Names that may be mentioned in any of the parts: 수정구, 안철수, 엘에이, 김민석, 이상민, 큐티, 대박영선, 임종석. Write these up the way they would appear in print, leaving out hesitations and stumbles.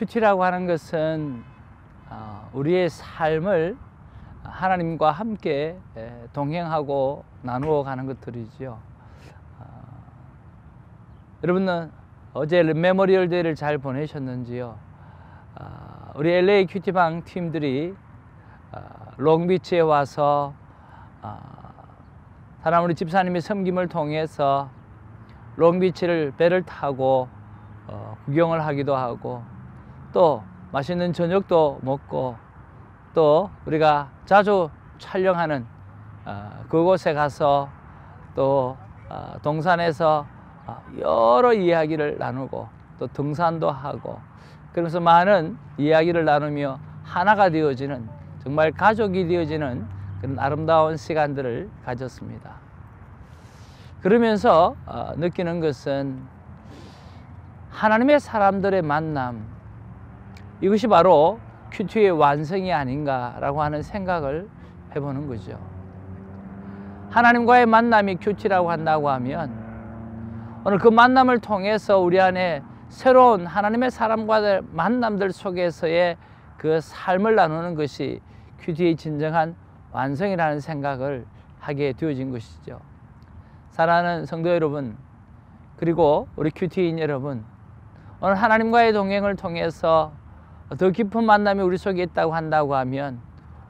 큐티라고 하는 것은 우리의 삶을 하나님과 함께 동행하고 나누어 가는 것들이지요. 여러분은 어제 메모리얼 데이를 잘 보내셨는지요? 우리 엘에이 큐티방 팀들이 롱비치에 와서 우리 집사님의 섬김을 통해서 롱비치를 배를 타고 구경을 하기도 하고, 또 맛있는 저녁도 먹고, 또 우리가 자주 촬영하는 그곳에 가서 또 동산에서 여러 이야기를 나누고, 또 등산도 하고, 그러면서 많은 이야기를 나누며 하나가 되어지는, 정말 가족이 되어지는 그런 아름다운 시간들을 가졌습니다. 그러면서 느끼는 것은 하나님의 사람들의 만남, 이것이 바로 큐티의 완성이 아닌가라고 하는 생각을 해보는 거죠. 하나님과의 만남이 큐티라고 한다고 하면, 오늘 그 만남을 통해서 우리 안에 새로운 하나님의 사람과의 만남들 속에서의 그 삶을 나누는 것이 큐티의 진정한 완성이라는 생각을 하게 되어진 것이죠. 사랑하는 성도 여러분, 그리고 우리 큐티인 여러분, 오늘 하나님과의 동행을 통해서 더 깊은 만남이 우리 속에 있다고 한다고 하면,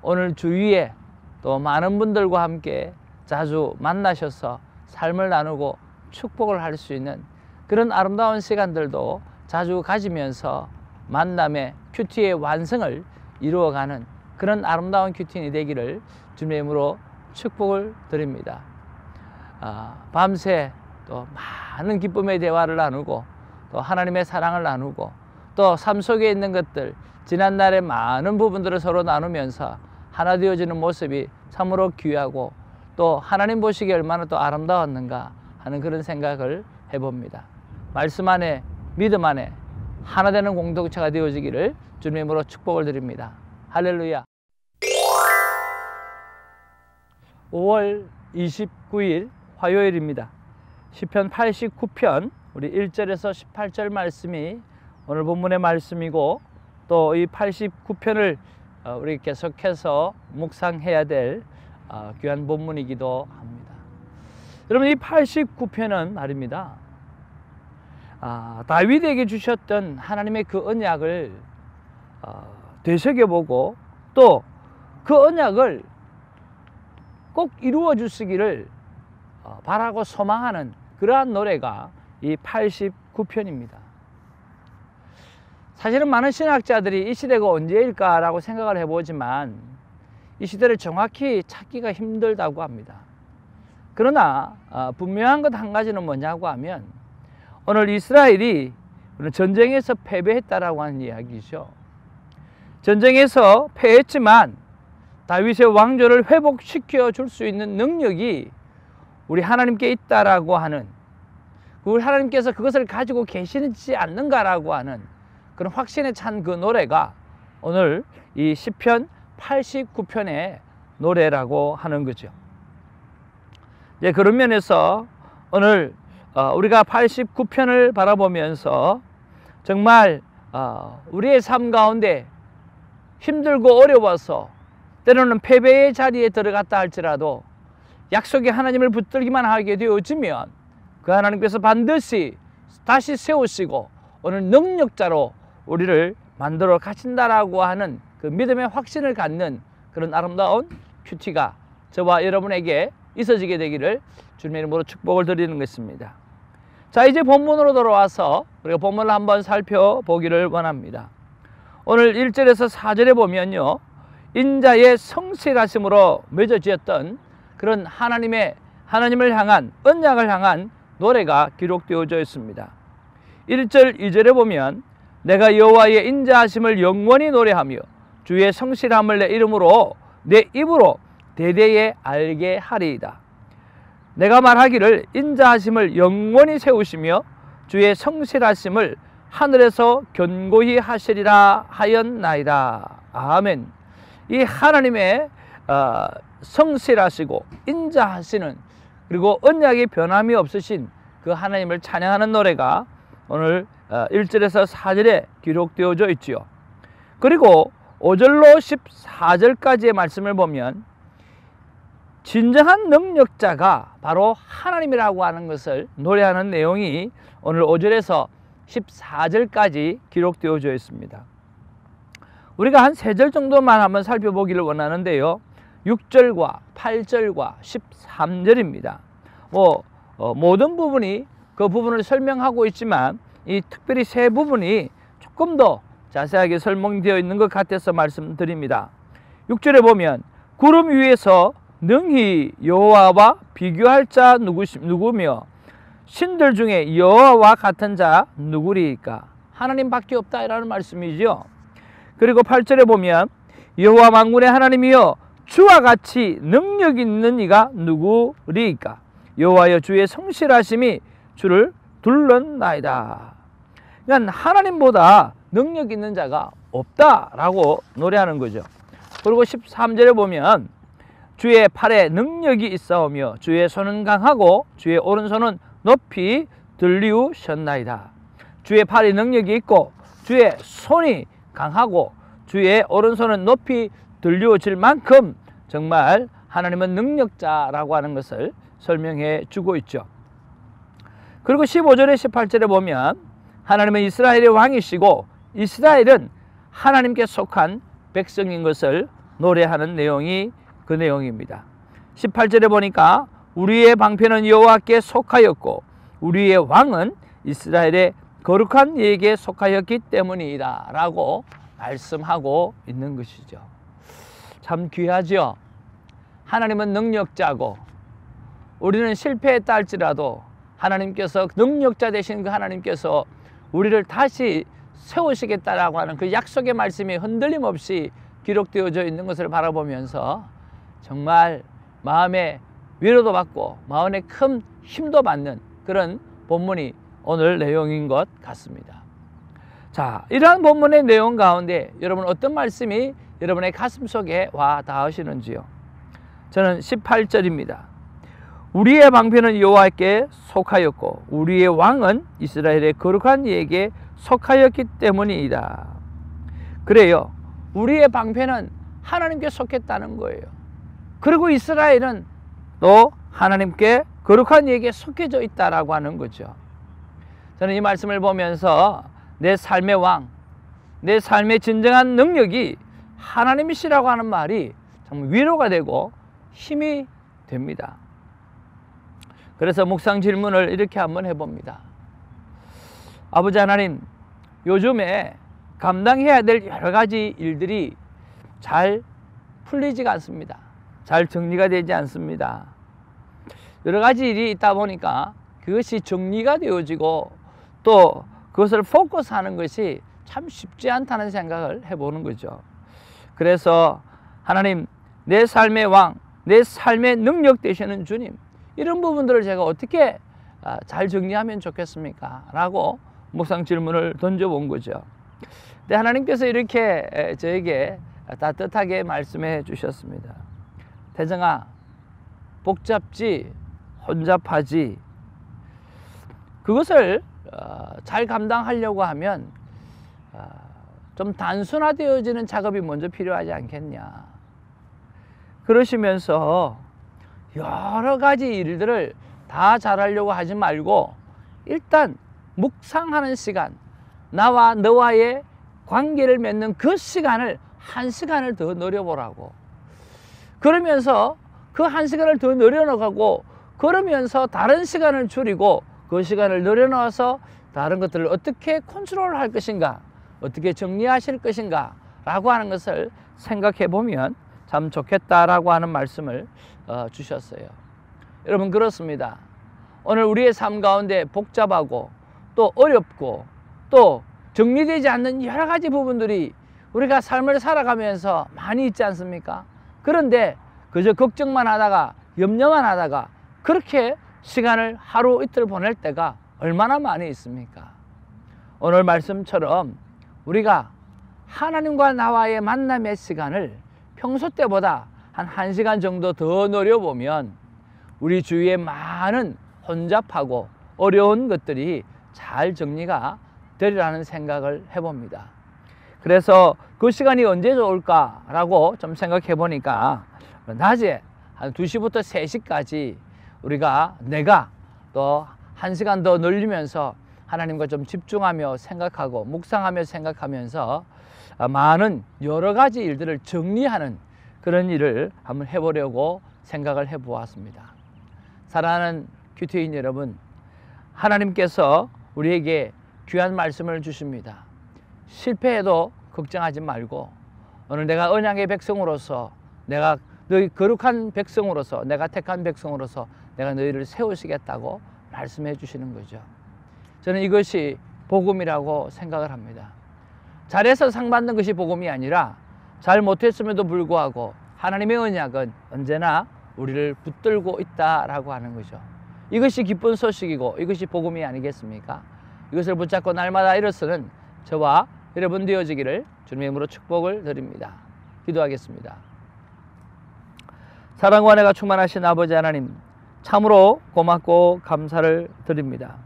오늘 주위에 또 많은 분들과 함께 자주 만나셔서 삶을 나누고 축복을 할 수 있는 그런 아름다운 시간들도 자주 가지면서 만남의 큐티의 완성을 이루어가는 그런 아름다운 큐티인이 되기를 주님의 이름으로 축복을 드립니다. 밤새 또 많은 기쁨의 대화를 나누고, 또 하나님의 사랑을 나누고, 또 삶 속에 있는 것들, 지난날의 많은 부분들을 서로 나누면서 하나 되어지는 모습이 참으로 귀하고, 또 하나님 보시기에 얼마나 또 아름다웠는가 하는 그런 생각을 해봅니다. 말씀 안에, 믿음 안에 하나 되는 공동체가 되어지기를 주님의 이름으로 축복을 드립니다. 할렐루야. 5월 29일 화요일입니다. 시편 89편 우리 1절에서 18절 말씀이 오늘 본문의 말씀이고, 또 이 89편을 우리 계속해서 묵상해야 될 귀한 본문이기도 합니다. 여러분, 이 89편은 말입니다, 다윗에게 주셨던 하나님의 그 언약을 되새겨보고, 또 그 언약을 꼭 이루어 주시기를 바라고 소망하는 그러한 노래가 이 89편입니다. 사실은 많은 신학자들이 이 시대가 언제일까라고 생각을 해보지만 이 시대를 정확히 찾기가 힘들다고 합니다. 그러나 분명한 것 한 가지는 뭐냐고 하면, 오늘 이스라엘이 전쟁에서 패배했다라고 하는 이야기죠. 전쟁에서 패했지만 다윗의 왕조를 회복시켜 줄 수 있는 능력이 우리 하나님께 있다라고 하는, 우리 하나님께서 그것을 가지고 계시지 않는가라고 하는 그런 확신에 찬 그 노래가 오늘 이 시편 89편의 노래라고 하는 거죠. 예, 그런 면에서 오늘 우리가 89편을 바라보면서 정말 우리의 삶 가운데 힘들고 어려워서 때로는 패배의 자리에 들어갔다 할지라도 약속의 하나님을 붙들기만 하게 되어지면 그 하나님께서 반드시 다시 세우시고 오늘 능력자로 우리를 만들어 가신다라고 하는 그 믿음의 확신을 갖는 그런 아름다운 큐티가 저와 여러분에게 있어지게 되기를 주님의 이름으로 축복을 드리는 것입니다. 자, 이제 본문으로 돌아와서 우리가 본문을 한번 살펴보기를 원합니다. 오늘 1절에서 4절에 보면요, 인자의 성실하심으로 맺어지었던 그런 하나님을 향한 언약을 향한 노래가 기록되어져 있습니다. 1절 2절에 보면, 내가 여호와의 인자하심을 영원히 노래하며 주의 성실함을 내 이름으로 내 입으로 대대에 알게 하리이다. 내가 말하기를 인자하심을 영원히 세우시며 주의 성실하심을 하늘에서 견고히 하시리라 하였나이다. 아멘. 이 하나님의 성실하시고 인자하시는, 그리고 언약이 변함이 없으신 그 하나님을 찬양하는 노래가 오늘 1절에서 4절에 기록되어져 있지요. 그리고 5절로 14절까지의 말씀을 보면 진정한 능력자가 바로 하나님이라고 하는 것을 노래하는 내용이 오늘 5절에서 14절까지 기록되어져 있습니다. 우리가 한 3절 정도만 한번 살펴보기를 원하는데요. 6절과 8절과 13절입니다. 모든 부분이 그 부분을 설명하고 있지만 이 특별히 세 부분이 조금 더 자세하게 설명되어 있는 것 같아서 말씀드립니다. 6절에 보면 구름 위에서 능히 여호와와 비교할 자 누구며 신들 중에 여호와와 같은 자 누구리까? 하나님밖에 없다 이라는 말씀이죠. 그리고 8절에 보면 여호와 만군의 하나님이여 주와 같이 능력 있는 이가 누구리까? 여호와여 주의 성실하심이 주를 둘렀나이다. 그러니까 하나님보다 능력 있는 자가 없다라고 노래하는 거죠. 그리고 13절에 보면 주의 팔에 능력이 있사오며 주의 손은 강하고 주의 오른손은 높이 들리우셨나이다. 주의 팔에 능력이 있고 주의 손이 강하고 주의 오른손은 높이 들리우실 만큼 정말 하나님은 능력자라고 하는 것을 설명해 주고 있죠. 그리고 15절에 18절에 보면 하나님은 이스라엘의 왕이시고 이스라엘은 하나님께 속한 백성인 것을 노래하는 내용이 그 내용입니다. 18절에 보니까 우리의 방패는 여호와께 속하였고 우리의 왕은 이스라엘의 거룩한 이에게 속하였기 때문이다 라고 말씀하고 있는 것이죠. 참 귀하죠. 하나님은 능력자고 우리는 실패했다 할지라도 하나님께서 능력자 되신 그 하나님께서 우리를 다시 세우시겠다라고 하는 그 약속의 말씀이 흔들림 없이 기록되어져 있는 것을 바라보면서 정말 마음의 위로도 받고 마음의 큰 힘도 받는 그런 본문이 오늘 내용인 것 같습니다. 자, 이러한 본문의 내용 가운데 여러분 어떤 말씀이 여러분의 가슴 속에 와 닿으시는지요? 저는 18절입니다. 우리의 방패는 여호와께 속하였고 우리의 왕은 이스라엘의 거룩한 이에게 속하였기 때문이다. 그래요. 우리의 방패는 하나님께 속했다는 거예요. 그리고 이스라엘은 또 하나님께 거룩한 이에게 속해져 있다라고 하는 거죠. 저는 이 말씀을 보면서 내 삶의 왕, 내 삶의 진정한 능력이 하나님이시라고 하는 말이 정말 위로가 되고 힘이 됩니다. 그래서 묵상 질문을 이렇게 한번 해봅니다. 아버지 하나님, 요즘에 감당해야 될 여러 가지 일들이 잘 풀리지가 않습니다. 잘 정리가 되지 않습니다. 여러 가지 일이 있다 보니까 그것이 정리가 되어지고 또 그것을 포커스하는 것이 참 쉽지 않다는 생각을 해보는 거죠. 그래서 하나님, 내 삶의 왕, 내 삶의 능력 되시는 주님, 이런 부분들을 제가 어떻게 잘 정리하면 좋겠습니까? 라고 묵상 질문을 던져본 거죠. 근데 하나님께서 이렇게 저에게 따뜻하게 말씀해 주셨습니다. 태정아, 복잡지, 혼잡하지. 그것을 잘 감당하려고 하면 좀 단순화되어지는 작업이 먼저 필요하지 않겠냐. 그러시면서 여러 가지 일들을 다 잘하려고 하지 말고 일단 묵상하는 시간, 나와 너와의 관계를 맺는 그 시간을 한 시간을 더 늘려보라고. 그러면서 그 한 시간을 더 늘려나가고 그러면서 다른 시간을 줄이고 그 시간을 늘려나와서 다른 것들을 어떻게 컨트롤할 것인가, 어떻게 정리하실 것인가 라고 하는 것을 생각해 보면 참 좋겠다라고 하는 말씀을 주셨어요. 여러분 그렇습니다. 오늘 우리의 삶 가운데 복잡하고 또 어렵고 또 정리되지 않는 여러 가지 부분들이 우리가 삶을 살아가면서 많이 있지 않습니까? 그런데 그저 걱정만 하다가 염려만 하다가 그렇게 시간을 하루 이틀 보낼 때가 얼마나 많이 있습니까? 오늘 말씀처럼 우리가 하나님과 나와의 만남의 시간을 평소 때보다 한 1시간 정도 더 노려보면 우리 주위에 많은 혼잡하고 어려운 것들이 잘 정리가 되리라는 생각을 해봅니다. 그래서 그 시간이 언제 좋을까라고 좀 생각해 보니까 낮에 한 2시부터 3시까지 우리가 내가 또 1시간 더 늘리면서 하나님과 좀 집중하며 생각하고 묵상하며 생각하면서 많은 여러 가지 일들을 정리하는 그런 일을 한번 해보려고 생각을 해보았습니다. 사랑하는 큐티인 여러분, 하나님께서 우리에게 귀한 말씀을 주십니다. 실패해도 걱정하지 말고 오늘 내가 언약의 백성으로서 내가 너희 거룩한 백성으로서 내가 택한 백성으로서 내가 너희를 세우시겠다고 말씀해 주시는 거죠. 저는 이것이 복음이라고 생각을 합니다. 잘해서 상 받는 것이 복음이 아니라 잘 못했음에도 불구하고 하나님의 언약은 언제나 우리를 붙들고 있다라고 하는 거죠. 이것이 기쁜 소식이고 이것이 복음이 아니겠습니까? 이것을 붙잡고 날마다 일어서는 저와 여러분 되어지기를 주님의 이름으로 축복을 드립니다. 기도하겠습니다. 사랑과 은혜가 충만하신 아버지 하나님, 참으로 고맙고 감사를 드립니다.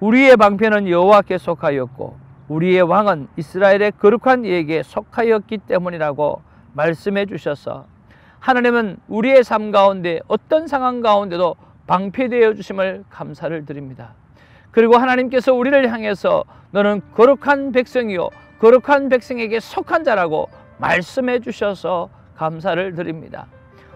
우리의 방편은 여호와께 속하였고 우리의 왕은 이스라엘의 거룩한 이에게 속하였기 때문이라고 말씀해 주셔서 하나님은 우리의 삶 가운데 어떤 상황 가운데도 방패되어 주심을 감사를 드립니다. 그리고 하나님께서 우리를 향해서 너는 거룩한 백성이요 거룩한 백성에게 속한 자라고 말씀해 주셔서 감사를 드립니다.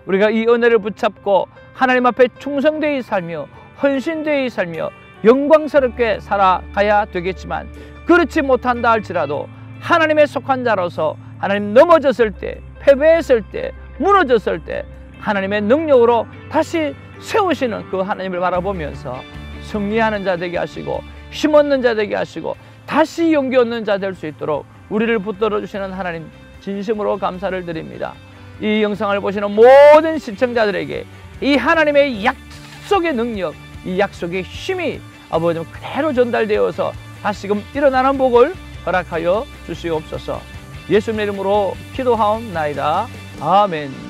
우리가 이 은혜를 붙잡고 하나님 앞에 충성되이 살며 헌신되이 살며 영광스럽게 살아가야 되겠지만 그렇지 못한다 할지라도 하나님의 속한 자로서 하나님 넘어졌을 때, 패배했을 때, 무너졌을 때 하나님의 능력으로 다시 세우시는 그 하나님을 바라보면서 승리하는 자 되게 하시고 힘없는 자 되게 하시고 다시 용기 얻는 자 될 수 있도록 우리를 붙들어 주시는 하나님, 진심으로 감사를 드립니다. 이 영상을 보시는 모든 시청자들에게 이 하나님의 약속의 능력, 이 약속의 힘이 아버지 그대로 전달되어서 다시금 일어나는 복을 허락하여 주시옵소서. 예수님의 이름으로 기도하옵나이다. 아멘.